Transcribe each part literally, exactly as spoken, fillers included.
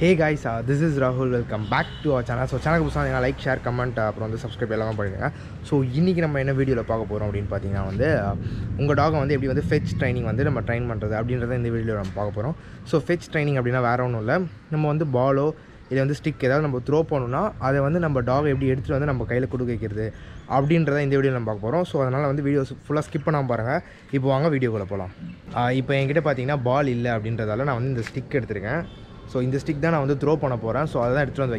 Hey guys, uh, this is Rahul. Welcome back to our channel. So channel ku like, share, comment, uh, and subscribe panunga. So inniki nama enna video la paaka porom appdin pathinga vande unga dog vande eppadi vande fetch training vande nama train pandrathu abindratha indha video la nama paaka porom. So fetch training appadina vera onnu illa, nama vande ball o illa vande stick edha nama throw pannona adha vande nama dog eppadi eduthu vande nama kaiyila kudu kekkirudhu abindratha indha video la nama paaka porom. So adanal vande video full skip pannaama parunga. Ipo vaanga video ku la polam. Ipo engitta pathinga ball illa abindradala na vande indha stick eduthiruken. So in this stick then I want to throw பண்ண போறேன். So அதான் எடுத்து வந்து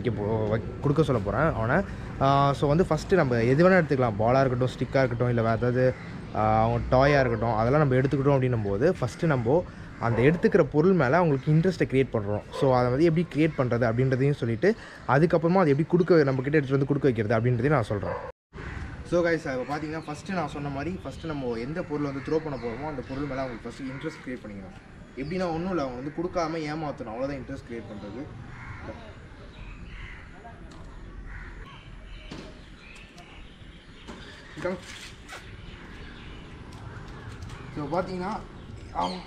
வைக்க கொடுக்க சொல்ல போறேன் அவனை. So வந்து ஃபர்ஸ்ட் நம்ம எது வேணா எடுத்துக்கலாம், பாலா இருக்கட்டும், ஸ்டிக்கா இருக்கட்டும், இல்ல வேற ஏதாவது அவங்க டாயா இருக்கட்டும், அதெல்லாம் நம்ம எடுத்துக்கிட்டோம் அப்படின்னும்போது ஃபர்ஸ்ட் நம்ம அந்த எடுத்துக்கிற பொருள் மேலே அவங்களுக்கு இன்ட்ரெஸ்ட்டை க்ரியேட் பண்ணுறோம். ஸோ அதை வந்து எப்படி க்ரியேட் பண்ணுறது அப்படின்றதையும் சொல்லிட்டு அதுக்கப்புறமா அது எப்படி கொடுக்க நம்மக்கிட்ட எடுத்துகிட்டு வந்து கொடுக்க வைக்கிறது அப்படின்றதையும் நான் சொல்கிறேன். ஸோ கைஸ் இப்போ பார்த்தீங்கன்னா ஃபஸ்ட்டு நான் சொன்ன மாதிரி ஃபஸ்ட்டு நம்ம எந்த பொருள் வந்து த்ரோ பண்ண போகிறோமோ அந்த பொருள் மேலே அவங்களுக்கு ஃபஸ்ட்டு இன்ட்ரெஸ்ட் க்ரியேட் பண்ணிக்கணும். எப்படின்னா ஒன்றும் இல்லை, அவங்க வந்து கொடுக்காம ஏமாற்றணும், அவ்வளோதான் இன்ட்ரெஸ்ட் க்ரியேட் பண்ணுறது. ஸோ பார்த்தீங்கன்னா அவங்க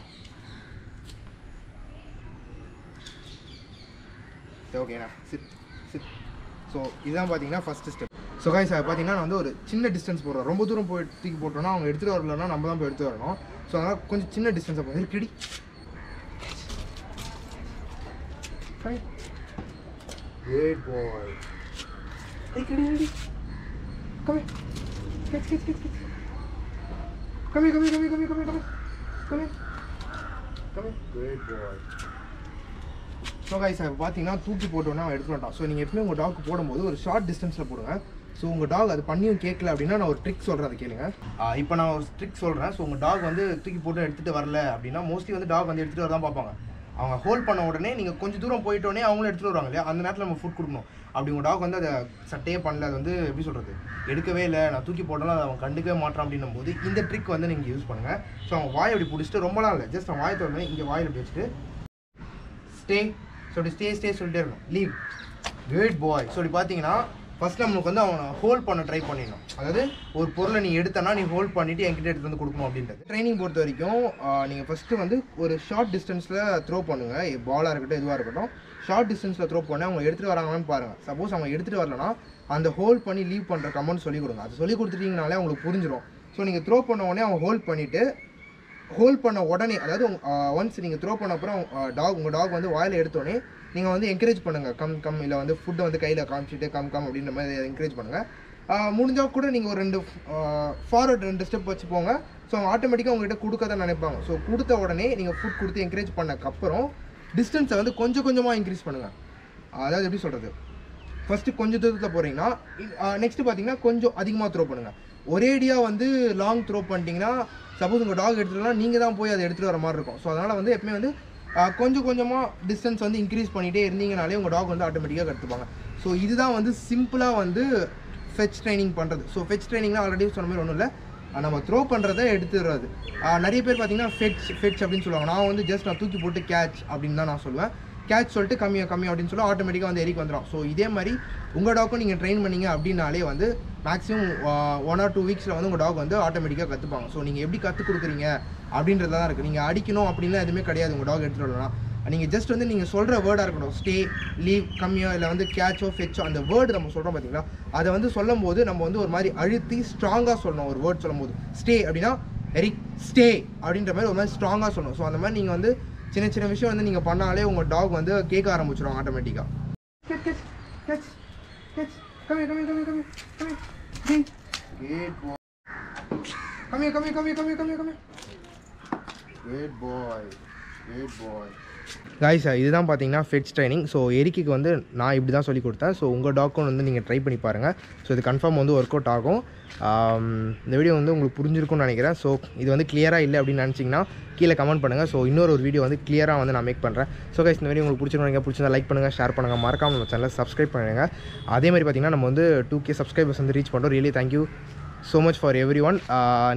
ஓகேண்ணா சிட் சிட் ஸோ இதுதான் பார்த்தீங்கன்னா ஃபஸ்ட்டு ஸ்டெப். ஸோ கைஸ் பார்த்தீங்கன்னா நான் வந்து ஒரு சின்ன டிஸ்டன்ஸ் போடுறோம், ரொம்ப தூரம் போய் தூக்கி போட்டோன்னா அவங்க எடுத்துகிட்டு வரலன்னா நம்ம தான் போய் எடுத்துகிட்டு வரணும். ஸோ அதனால் கொஞ்சம் சின்ன டிஸ்டன்ஸை போய் கிடி Great boy. Hey, kitty, kitty. Come here. Catch, catch, catch, catch. Come here, come here, come here, come here, come here, come here. Come here. Great boy. So guys, இப்போ பார்த்தீங்கன்னா தூக்கி போட்டோன்னா அவன் எடுத்துட்டான். ஸோ நீங்கள் எப்பவுமே உங்கள் டாக்கு போடும்போது ஒரு ஷார்ட் டிஸ்டன்ஸில் போடுங்க. ஸோ உங்கள் டாக் அது பண்ணியும் கேட்கல அப்படின்னா நான் ஒரு ட்ரிக் சொல்கிறேன், அதை கேளுங்க. இப்போ நான் ஒரு ட்ரிக் சொல்கிறேன். ஸோ உங்கள் டாக் வந்து தூக்கி போட்டு எடுத்துகிட்டு வரல அப்படின்னா மோஸ்ட்லி வந்து டாக் வந்து எடுத்துகிட்டு வர தான் பார்ப்பாங்க. அவங்க ஹோல்ட் பண்ண உடனே நீங்கள் கொஞ்சம் தூரம் போயிட்டோடனே அவங்களும் எடுத்துகிட்டு வருவாங்க இல்லையா, அந்த நேரத்தில் நம்ம ஃபுட் கொடுக்கணும். அப்படி உங்கள் டாக் வந்து அதை சட்டையே பண்ணல, அது வந்து எப்படி சொல்கிறது, எடுக்கவே இல்லை, நான் தூக்கி போட்டோன்னா அதை அவங்க கண்டுக்கவே மாட்டான் அப்படின்னும் போது இந்த ட்ரிக் வந்து நீங்கள் யூஸ் பண்ணுங்கள். ஸோ அவங்க வாயை அப்படி பிடிச்சிட்டு ரொம்பலாம் இல்லை, ஜஸ்ட் அவங்க வாயை தொடர்ந்து இங்கே வாயில் அப்படி வச்சுட்டு ஸ்டே சொல்லி ஸ்டே ஸ்டே சொல்லிட்டே இருக்கணும். லீவ் குட் பாய் சொல்லி பார்த்தீங்கன்னா ஃபஸ்ட் நம்மளுக்கு வந்து அவனை ஹோல்ட் பண்ண ட்ரை பண்ணிடணும். அதாவது ஒரு பொருளை நீ எடுத்தனா நீ ஹோல்ட் பண்ணிவிட்டு என்கிட்ட எடுத்து வந்து கொடுக்கணும் அப்படின்றது. ட்ரைனிங் பொறுத்த வரைக்கும் நீங்கள் ஃபஸ்ட்டு வந்து ஒரு ஷார்ட் டிஸ்டன்ஸில் த்ரோ பண்ணுங்கள், பாலாக இருக்கட்டும் எதுவாக இருக்கட்டும், ஷார்ட் டிஸ்டன்ஸில் த்ரோ பண்ணி அவங்க எடுத்துகிட்டு வராங்களான்னு பாருங்கள். சப்போஸ் அவங்க எடுத்துகிட்டு வரலன்னா அந்த ஹோல்ட் பண்ணி லீவ் பண்ணுற கமெண்ட் சொல்லிக் கொடுங்க. அது சொல்லிக் கொடுத்துட்டீங்கனாலே அவங்களுக்கு புரிஞ்சிடும். ஸோ நீங்கள் த்ரோ பண்ண உடனே அவங்க ஹோல்ட் பண்ணிவிட்டு ஹோல்ட் பண்ண உடனே அதாவது ஒன்ஸ் நீங்கள் த்ரோ பண்ண அப்புறம் டாக் உங்கள் டாக் வந்து வாயில் எடுத்தோடனே நீங்கள் வந்து என்கரேஜ் பண்ணுங்கள், கம் கம் இல்லை வந்து ஃபுட்டை வந்து கையில் காமிச்சிட்டு கம் கம் அப்படின்ற மாதிரி என்கரேஜ் பண்ணுங்கள். முடிஞ்சால் கூட நீங்கள் ஒரு ரெண்டு ஃபார்வர்ட் ரெண்டு ஸ்டெப் வச்சுப்போங்க. ஸோ அவங்க ஆட்டோமேட்டிக்காக உங்கள்கிட்ட கொடுக்க தான் நினைப்பாங்க. ஸோ கொடுத்த உடனே நீங்கள் ஃபுட் கொடுத்து என்கரேஜ் பண்ணக்கப்புறம் டிஸ்டன்ஸை வந்து கொஞ்சம் கொஞ்சமாக இன்க்ரீஸ் பண்ணுங்கள். அதாவது எப்படி சொல்கிறது, ஃபஸ்ட்டு கொஞ்சம் தூரத்தில் போகிறீங்கன்னா நெக்ஸ்ட்டு பார்த்தீங்கன்னா கொஞ்சம் அதிகமாக த்ரோ பண்ணுங்கள். ஒரேடியாக வந்து லாங் த்ரோ பண்ணிட்டீங்கன்னா சப்போஸ் உங்கள் டாக் எடுத்துகிட்டோம்னா நீங்கள் தான் போய் அதை எடுத்துகிட்டு வர மாதிரி இருக்கும். ஸோ அதனால் வந்து எப்பவுமே வந்து கொஞ்சம் கொஞ்சமாக டிஸ்டன்ஸ் வந்து இன்க்ரீஸ் பண்ணிகிட்டே இருந்தீங்கனாலே உங்கள் டாக் வந்து ஆட்டோமேட்டிக்காக கற்றுப்பாங்க. ஸோ இதுதான் வந்து சிம்பிளாக வந்து ஃபெட்ச் ட்ரைனிங் பண்ணுறது. ஸோ ஃபெட்ச் ட்ரைனிங்னால் ஆல்ரெடி சொன்ன மாதிரி ஒன்றும் இல்லை, நம்ம த்ரோ பண்ணுறதை எடுத்துடுறது. நிறைய பேர் பார்த்திங்கன்னா ஃபெட்ச் ஃபெட்ச் அப்படின்னு சொல்லுவாங்க. நான் வந்து ஜஸ்ட் நான் தூக்கி போட்டு கேட்ச் அப்படின்னு தான் நான் சொல்லுவேன். கேட்ச் சொல்லிட்டு கம்மியாக கம்மியாக அப்படின்னு சொல்லி ஆட்டோமேட்டிக்காக வந்து எரிக்கு வந்துடும். ஸோ இதே மாதிரி உங்கள் டாக்கும் நீங்கள் ட்ரெயின் பண்ணிங்க அப்படின்னாலே வந்து மேக்ஸிமம் ஒன் ஆர் டூ வீக்ஸில் வந்து உங்கள் டாக் வந்து ஆட்டோமேட்டிக்காக கற்றுப்பாங்க. ஸோ நீங்கள் எப்படி கற்றுக் கொடுக்குறீங்க அப்படின்றது தான் இருக்குது. நீங்கள் அடிக்கணும் அப்படின்லாம் எதுவுமே கிடையாது. உங்கள் டாக் எடுத்துகிட்டு வரலாம், நீங்கள் ஜஸ்ட் வந்து நீங்கள் சொல்கிற வேர்டாக இருக்கணும். ஸ்டே, லீவ், கம்மியோ இல்லை வந்து கேட்சோ ஃபெட்சோ அந்த வேர்டு நம்ம சொல்கிறோம் பார்த்தீங்களா, அதை வந்து சொல்லும் போது நம்ம வந்து ஒரு மாதிரி அழுத்தி ஸ்ட்ராங்காக சொல்லணும். ஒரு வேர்ட் சொல்லும் போது ஸ்டே அப்படின்னா எரிக் ஸ்டே அப்படின்ற மாதிரி ஒரு மாதிரி ஸ்ட்ராங்காக சொல்லணும். ஸோ அந்த மாதிரி நீங்கள் வந்து சின்ன சின்ன விஷயம் வந்து நீங்கள் பண்ணாலே உங்கள் டாக் வந்து கேட்க ஆரம்பிச்சிடும் ஆட்டோமேட்டிக்காக. கைஸ் இதுதான் பார்த்தீங்கன்னா ஃபெட்ச் ட்ரைனிங். ஸோ எரிக்கு வந்து நான் இப்படி தான் சொல்லிக் கொடுத்தேன். ஸோ உங்கள் டாக்கும் வந்து நீங்கள் ட்ரை பண்ணி பாருங்கள். ஸோ இது கன்ஃபார்ம் வந்து ஒர்க் அவுட் ஆகும். இந்த வீடியோ வந்து உங்களுக்கு புரிஞ்சிருக்கும்னு நினைக்கிறேன். ஸோ இது வந்து கிளியராக இல்லை அப்படின்னு நினச்சிங்கன்னா கீழே கமெண்ட் பண்ணுங்கள். ஸோ இன்னொரு ஒரு வீடியோ வந்து கிளியராக வந்து நான் மேக் பண்ணுறேன். ஸோ கைஸ் இந்த வீடியோ உங்களுக்கு பிடிச்சிருக்கோம், பிடிச்சிருந்தா லைக் பண்ணுங்கள், ஷேர் பண்ணுங்கள், மறக்காமல் நம்ம சேனலை சப்ஸ்கிரைப் பண்ணுங்கள். அதே மாதிரி பார்த்தீங்கன்னா நம்ம வந்து டூ கே சப்ஸ்கிரைபர்ஸ் வந்து ரீச் பண்ணுறோம். Really thank you so much for everyone.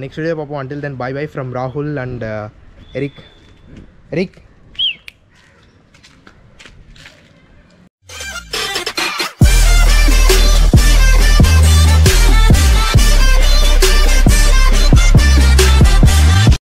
Next video பார்ப்போம். Until then bye bye from ராகுல் அண்ட் எரிக். எரிக்